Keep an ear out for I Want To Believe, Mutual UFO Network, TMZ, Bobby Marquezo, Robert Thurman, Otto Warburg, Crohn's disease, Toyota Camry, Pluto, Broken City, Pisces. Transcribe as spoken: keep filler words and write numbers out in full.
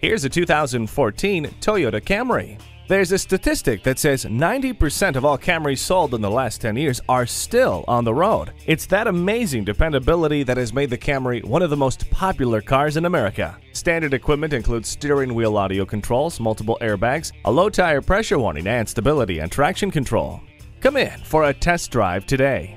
Here's a two thousand fourteen Toyota Camry. There's a statistic that says ninety percent of all Camrys sold in the last ten years are still on the road. It's that amazing dependability that has made the Camry one of the most popular cars in America. Standard equipment includes steering wheel audio controls, multiple airbags, a low tire pressure warning, and stability and traction control. Come in for a test drive today.